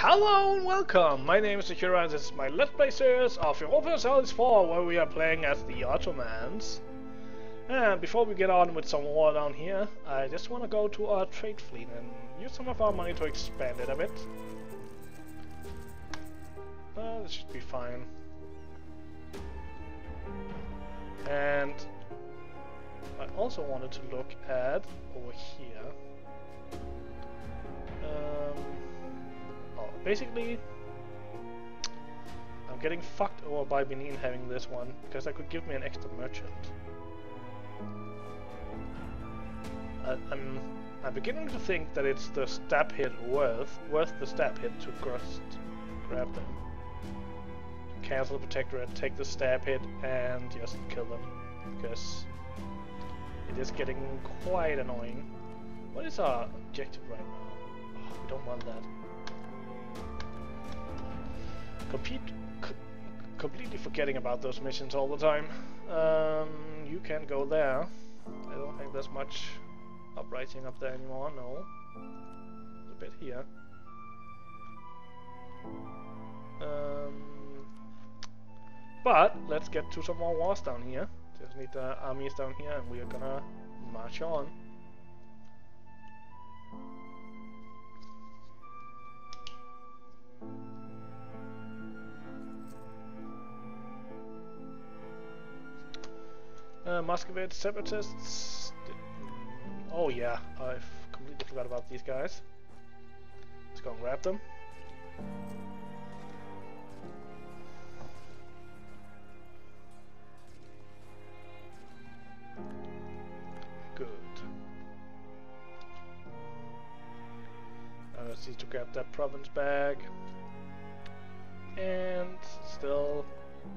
Hello and welcome! My name is Akira and this is my Let's Play series of Europa Universalis IV, where we are playing as the Ottomans. And before we get on with some war down here, I just want to go to our trade fleet and use some of our money to expand it a bit. This should be fine. And I also wanted to look at over here. Basically, I'm getting fucked over by Benin having this one, because that could give me an extra merchant. I'm beginning to think that it's the stab hit worth the stab hit to grab them. Cancel the protectorate, take the stab hit, and just kill them, because it is getting quite annoying. What is our objective right now? Oh, we don't want that. Completely forgetting about those missions all the time. You can go there. I don't think there's much uprising up there anymore, no. There's a bit here. But let's get to some more wars down here. Just need the armies down here and we are gonna march on. Muscovite separatists. Oh yeah, I've completely forgot about these guys. Let's go and grab them. Good. I just need to grab that province back. And still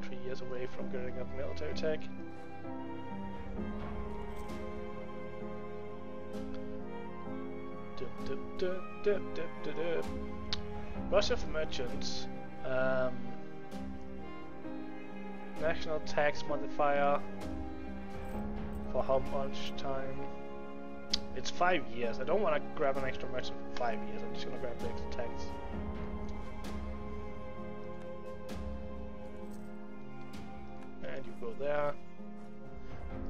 3 years away from getting a military attack. Rush of merchants, national tax modifier for how much time? It's 5 years. I don't want to grab an extra merchant for 5 years. I'm just gonna grab the extra tax. And you go there.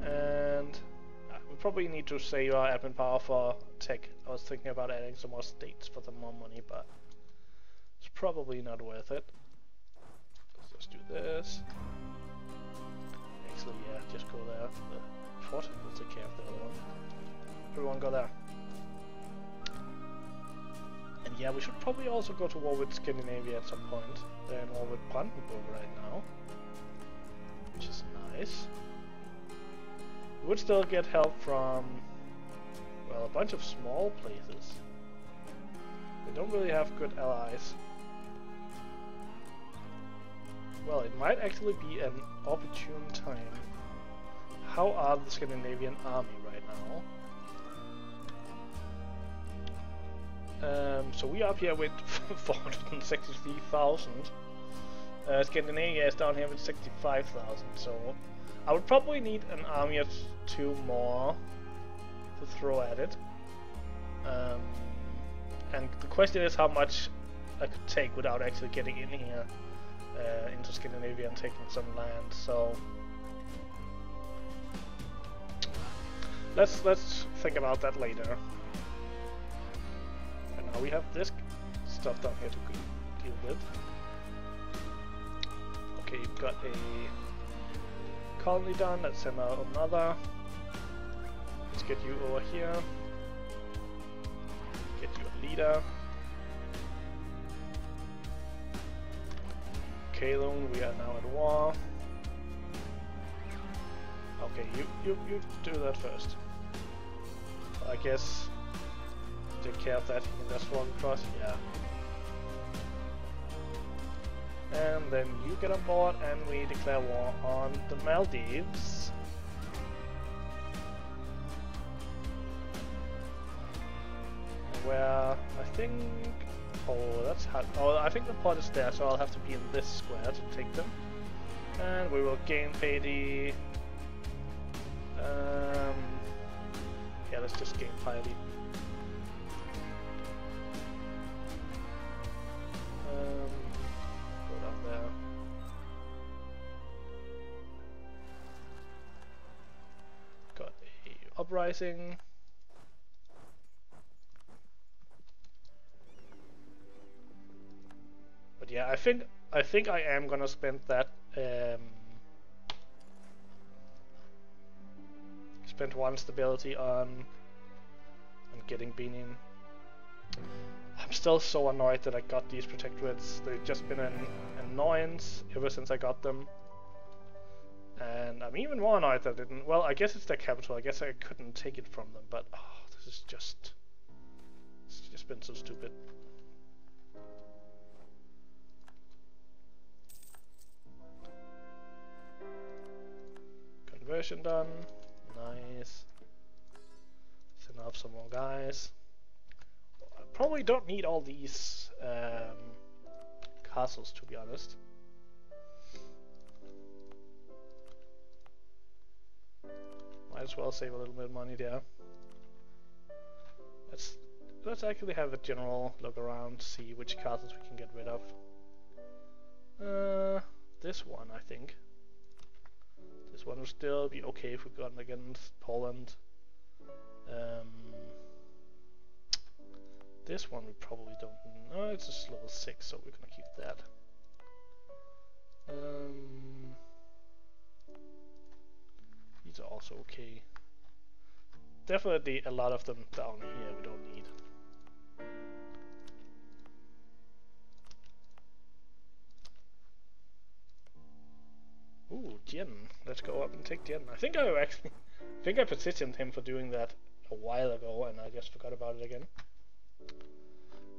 And we probably need to save our admin power for tech. I was thinking about adding some more states for the more money, but it's probably not worth it. Let's just do this. Actually, yeah, just go there. The fortune will take care of the other one. Everyone go there. And yeah, we should probably also go to war with Scandinavia at some point. They're in war with Brandenburg right now, which is nice. We would still get help from, well, a bunch of small places. They don't really have good allies. Well, it might actually be an opportune time. How are the Scandinavian army right now? So we are up here with 463,000. Scandinavia is down here with 65,000, so I would probably need an army or two more to throw at it. And the question is how much I could take without actually getting in here into Scandinavia and taking some land. So let's think about that later. And now we have this stuff down here to deal with. Okay, you've got a colony done. Let's send out another. Let's get you over here. Get you a leader. Kalon, we are now at war. Okay, you do that first. I guess take care of that. You can just walk across. Yeah. And then you get on board and we declare war on the Maldives. Where I think... oh, that's hard. Oh, I think the port is there, so I'll have to be in this square to take them. And we will gain piety. Yeah, let's just gain piety. uprising. But yeah, I think I am gonna spend that spend one stability on getting Benin. I'm still so annoyed that I got these protectorates. They've just been an annoyance ever since I got them. And I'm even more annoyed that I didn't. Well, I guess it's their capital. I guess I couldn't take it from them, but oh, this is just. It's just been so stupid. Conversion done. Nice. Send off some more guys. I probably don't need all these castles, to be honest. Might as well save a little bit of money there. Let's actually have a general look around, see which castles we can get rid of. This one, I think. This one will still be okay if we've gone against Poland. This one we probably don't. No, it's just level 6, so we're gonna keep that. These are also okay. Definitely a lot of them down here we don't need. Ooh, Geno. Let's go up and take Geno. I think I petitioned him for doing that a while ago and I just forgot about it again.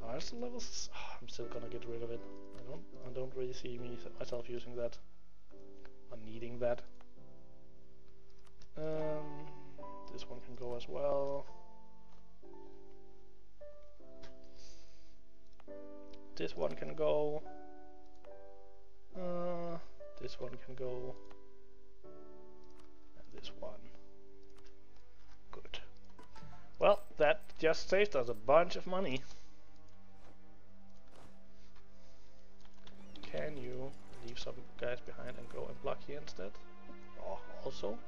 Are the levels? Oh, I'm still gonna get rid of it. I don't really see myself using that or needing that. This one can go as well. This one can go. This one can go. And this one. Good. Well, that just saved us a bunch of money. Can you leave some guys behind and go and block here instead? Oh, also.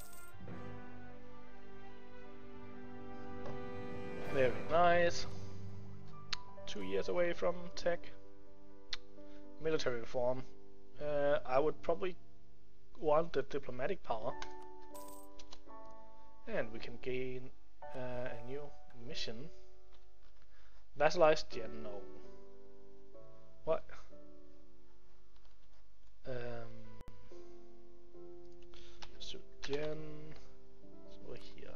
Very nice. 2 years away from tech. Military reform. I would probably want the diplomatic power. And we can gain a new mission. Vassalize Geno. What? So Gen over here.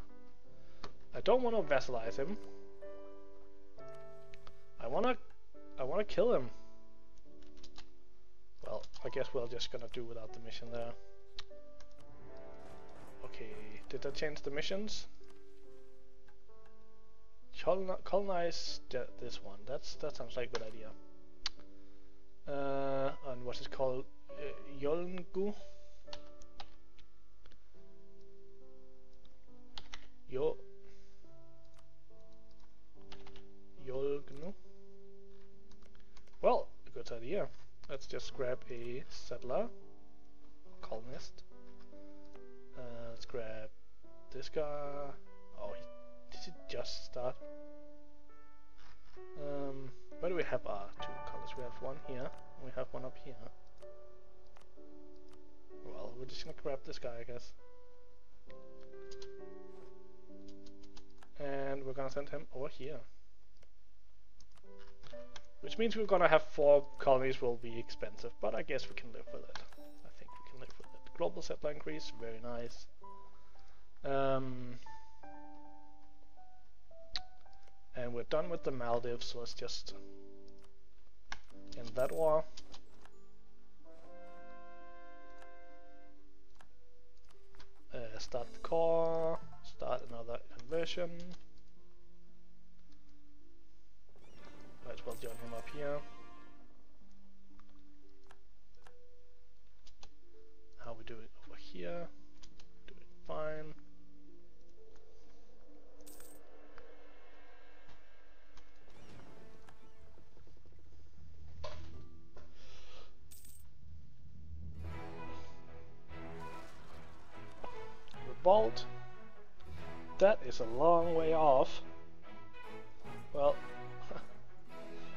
I don't want to vassalize him. I wanna kill him. Well, I guess we're just gonna do without the mission there. Okay, did I change the missions? Colonize this one. That sounds like a good idea. And what is called Yolngu. Yolngu. Well, good idea. Let's just grab a settler, colonist. Let's grab this guy. Oh, did he just start? Where do we have our two colors? We have one here, and we have one up here. Well, we're just gonna grab this guy, I guess. And we're gonna send him over here. Which means we're gonna have 4 colonies, will be expensive, but I guess we can live with it. I think we can live with it. Global settler increase, very nice. And we're done with the Maldives, so let's just end that war. Start the core, start another conversion. Might as well join him up here. How we do it over here, do it fine. That is a long way off. Well,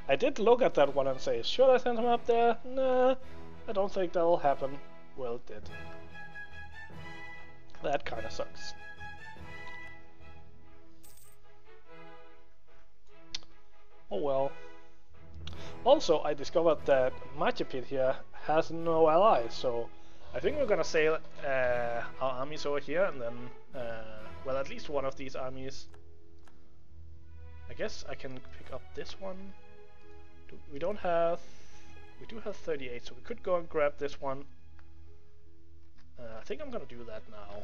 I did look at that one and say, should I send him up there? Nah, I don't think that'll happen. Well, it did. That kind of sucks. Oh well. Also, I discovered that Majapahit here has no allies, so I think we're gonna sail our armies over here, and then, well, at least one of these armies. I guess I can pick up this one. We don't have... we do have 38, so we could go and grab this one. I think I'm gonna do that now.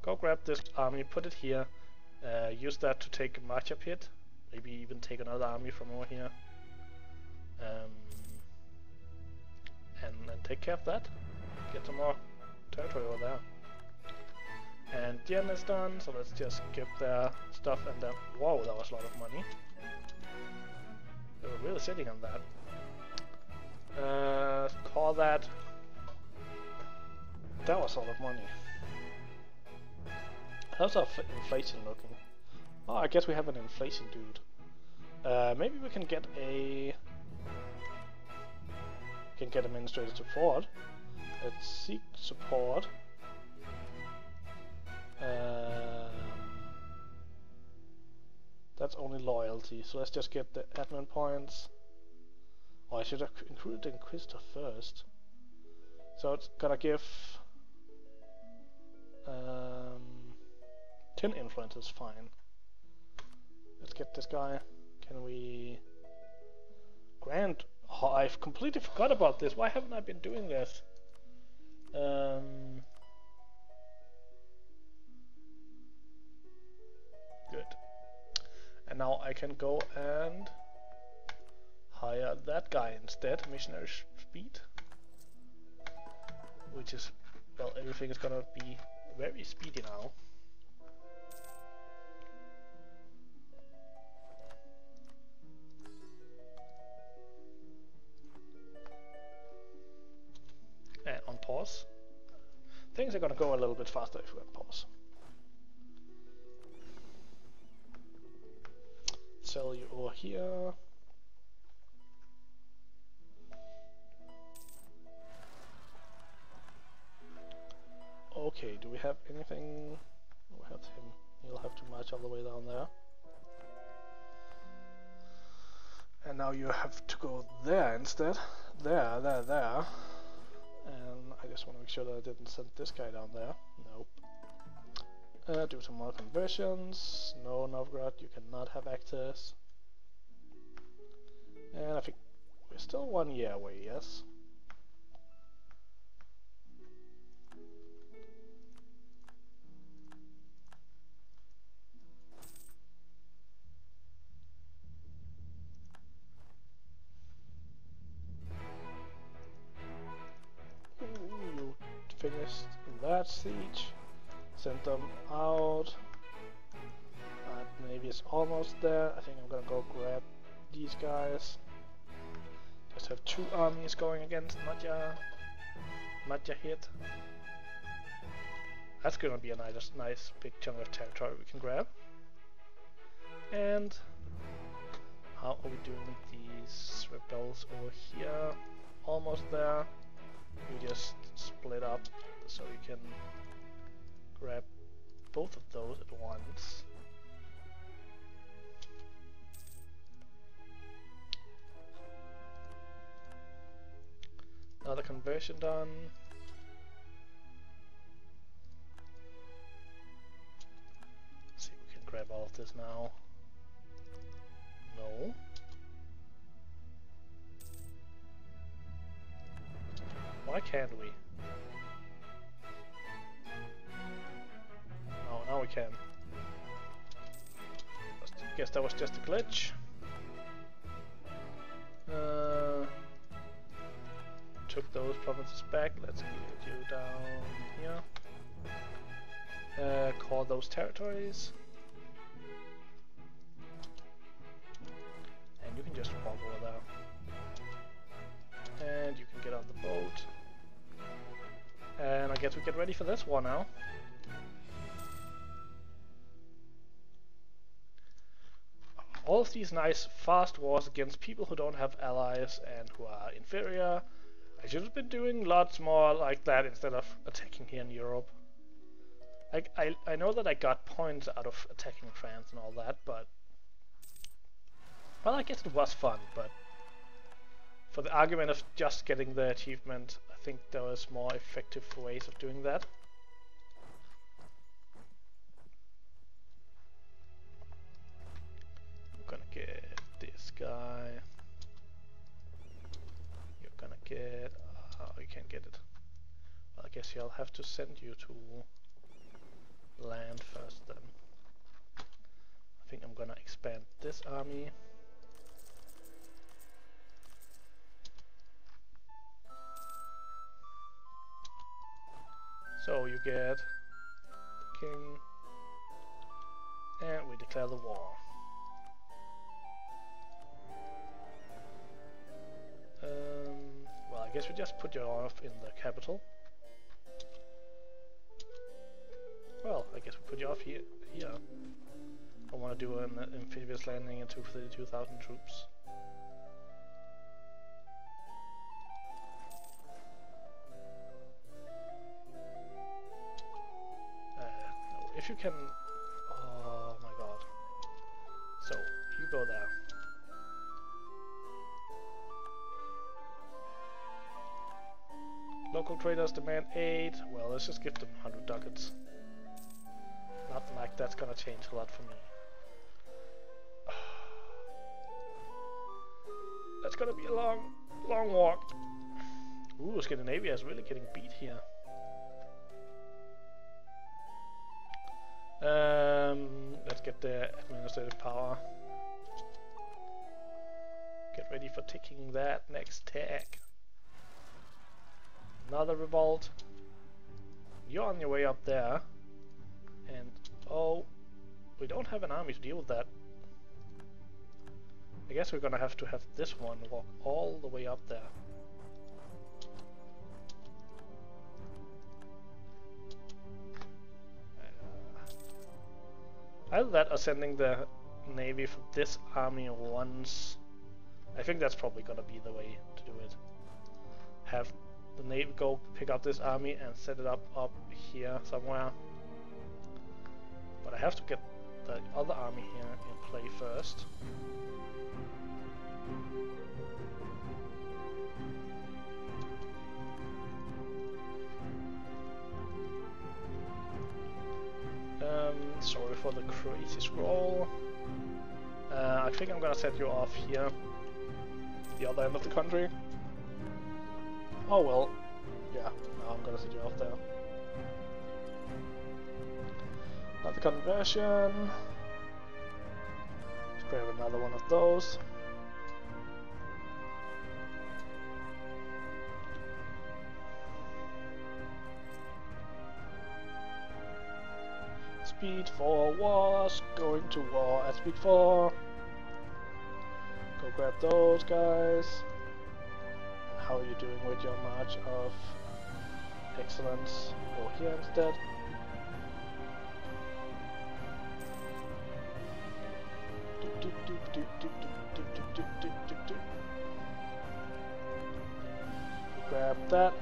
Go grab this army, put it here, use that to take Majapahit. Maybe even take another army from over here, and take care of that. Get some more territory over there. And Jen is done, so let's just give their stuff and then... Whoa, that was a lot of money. They were really sitting on that. Call that... That was a lot of money. How's our inflation looking? Oh, I guess we have an inflation dude. Maybe we can get a... can get administrative support. Let's seek support. That's only loyalty, so let's just get the admin points. Oh, I should have included the Inquisitor first. So it's gonna give... 10 influence is fine. Let's get this guy. Can we... Grand... Oh, I've completely forgot about this. Why haven't I been doing this? Good. And now I can go and... hire that guy instead. Missionary speed. Which is... well, everything is gonna be very speedy now. On pause. Things are gonna go a little bit faster if we pause. Sell you over here. Okay, do we have anything? We have him. He'll have to march all the way down there. And now you have to go there instead. There. And I just want to make sure that I didn't send this guy down there. Nope. Do some more conversions. No, Novgorod, you cannot have access. And I think we're still 1 year away, yes? Finished that siege, sent them out, and maybe it's almost there. I think I'm gonna go grab these guys. Just have two armies going against Nadjahit. That's gonna be a nice big chunk of territory we can grab. And how are we doing with these rebels over here? Almost there. You just split up so you can grab both of those at once. Another conversion done. Let's see if we can grab all of this now. No. Why can't we? Oh, now we can. I guess that was just a glitch. Took those provinces back. Let's get you down here. Call those territories. And you can just walk over there. And you can get on the boat. And I guess we get ready for this war now. both these nice fast wars against people who don't have allies and who are inferior. I should have been doing lots more like that instead of attacking here in Europe. I know that I got points out of attacking France and all that, but... well, I guess it was fun, but... for the argument of just getting the achievement, I think there was more effective ways of doing that. I'm gonna get this guy. You're gonna get... oh, you can't get it. Well, I guess I'll have to send you to... land first then. I think I'm gonna expand this army. So you get the king and we declare the war. Well, I guess we just put York in the capital. Well, I guess we put you off here. I want to do an amphibious landing into 32,000 troops. No, if you can... oh my god. So, you go there. Local traders demand aid. Well, let's just give them 100 ducats. Not like that's gonna change a lot for me. That's gonna be a long, long walk. Ooh, Scandinavia is really getting beat here. Let's get the administrative power. Get ready for taking that next tag. Another revolt. You're on your way up there. And, oh, we don't have an army to deal with that. I guess we're gonna have to have this one walk all the way up there. Either that or sending the navy for this army once. I think that's probably gonna be the way to do it. Have the navy go pick up this army and set it up here somewhere. But I have to get the other army here in play first. Sorry for the crazy scroll. I think I'm gonna set you off here, the other end of the country. Oh well, yeah, no, I'm gonna set you off there. Another conversion. Let's grab another one of those. Speed 4 wars, going to war at speed 4. Go grab those guys. How are you doing with your march of excellence? Go here instead. Grab that.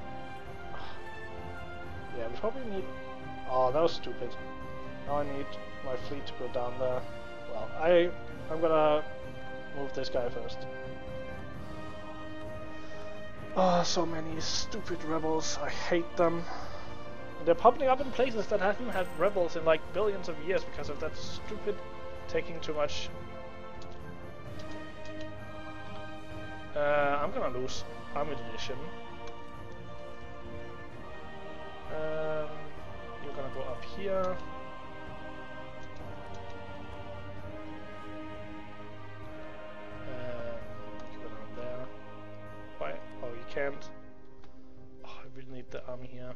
Yeah, we probably need... oh, that was stupid. Now I need my fleet to go down there. Well, I'm gonna move this guy first. Oh, so many stupid rebels. I hate them. And they're popping up in places that haven't had rebels in like billions of years because of that stupid taking too much. I'm gonna lose army division. You're gonna go up here. You go down there. Why? Oh, you can't. Oh, I really need the army here.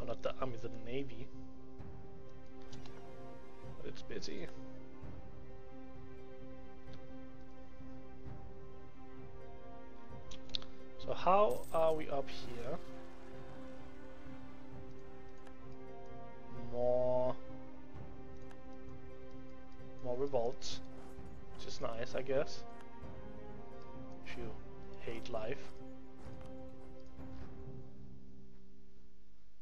Oh, not the army, the navy. It's busy. So how are we up here? roads, which is nice, I guess, if you hate life.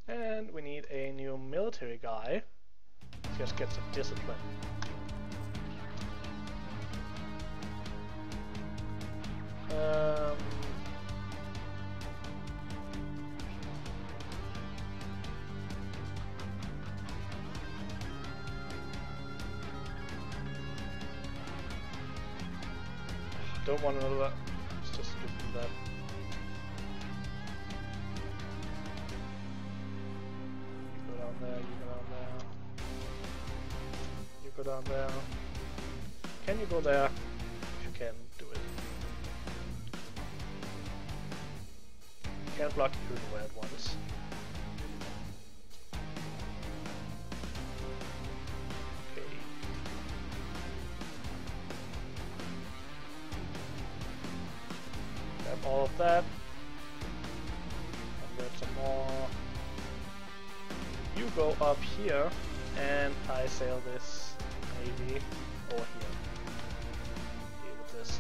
And we need a new military guy. Let's just get some discipline. Don't want another that. Let's just give them that. You go down there, you go down there. You go down there. Can you go there? If you can, do it. You can't block you anywhere at once. All of that. And grab some more. You go up here, and I sail this navy over here. Deal with this.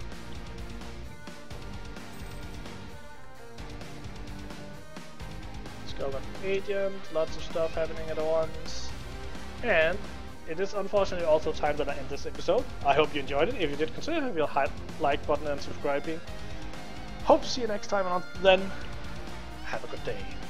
Scotland agent, lots of stuff happening at once. And it is unfortunately also time that I end this episode. I hope you enjoyed it. If you did, consider hitting the like button and subscribing. Hope to see you next time, and until then, have a good day.